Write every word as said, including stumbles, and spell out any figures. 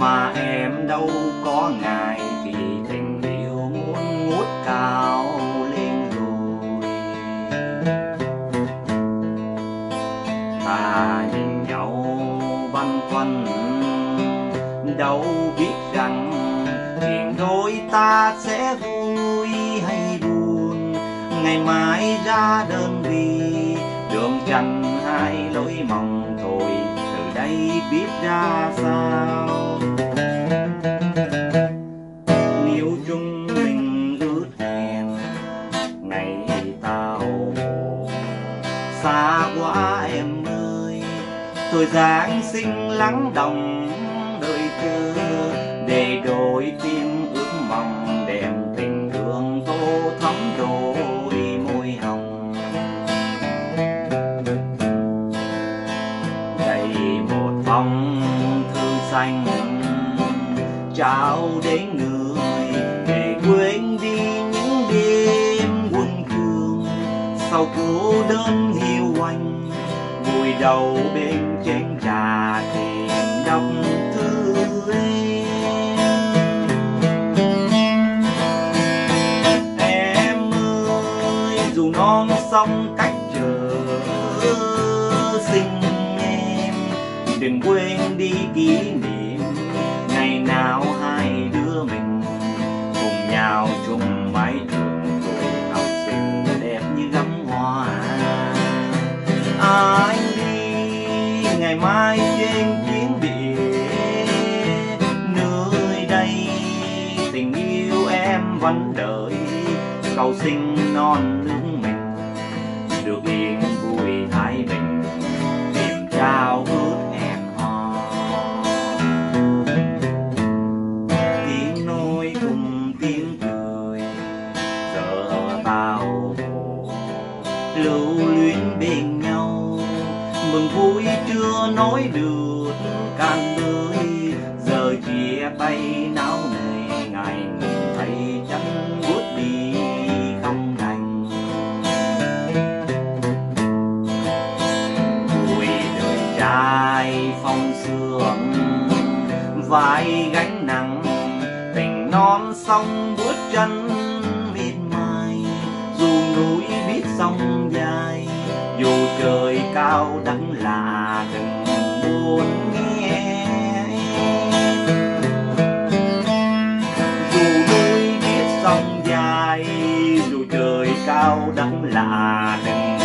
mà em đâu có ngại, vì tình yêu muốn ngút cao lên rồi. Ta nhìn nhau băn khoăn, đâu biết rằng chuyện đôi ta sẽ vui hay buồn. Ngày mai ra đơn vị, đường trần hai lối mong tôi từ đây biết ra sao. Nếu chúng mình ước hẹn ngày tao xa quá em ơi, tôi Giáng sinh lắng đồng đời chờ để đổi tim ước mong, đem tình thương tô thắm đôi môi hồng. Đây một phong thư xanh trao đến người để quên đi những đêm buồn thương. Sau cô đơn hiu quạnh, vùi đầu bên chén trà tìm đọc thư em. Em ơi, dù non sông cách trở xin em, đừng quên đi kỷ niệm ngày nào hai đứa mình cùng nhau chung mái trường tuổi học sinh đẹp như gấm hoa. Anh đi ngày mai trên chuyến biển nơi đây, tình yêu em vẫn đợi, cầu sinh non nước mình được yên vui thái bình, tìm trao ước em hò. Tiếng nói cùng tiếng cười, giờ tao lưu luyến bên nhau, mừng vui chưa nói được cạn lời. Giờ chia tay não nề, ngày người thấy chân bước đi không đành. Vui đời trai phong sương vai gánh nặng, tình non sông bước chân miệt mài. Dù núi biết sông dài, dù trời cao đắng là đừng buồn nghe. Dù núi biết sông dài, dù trời cao đắng là đừng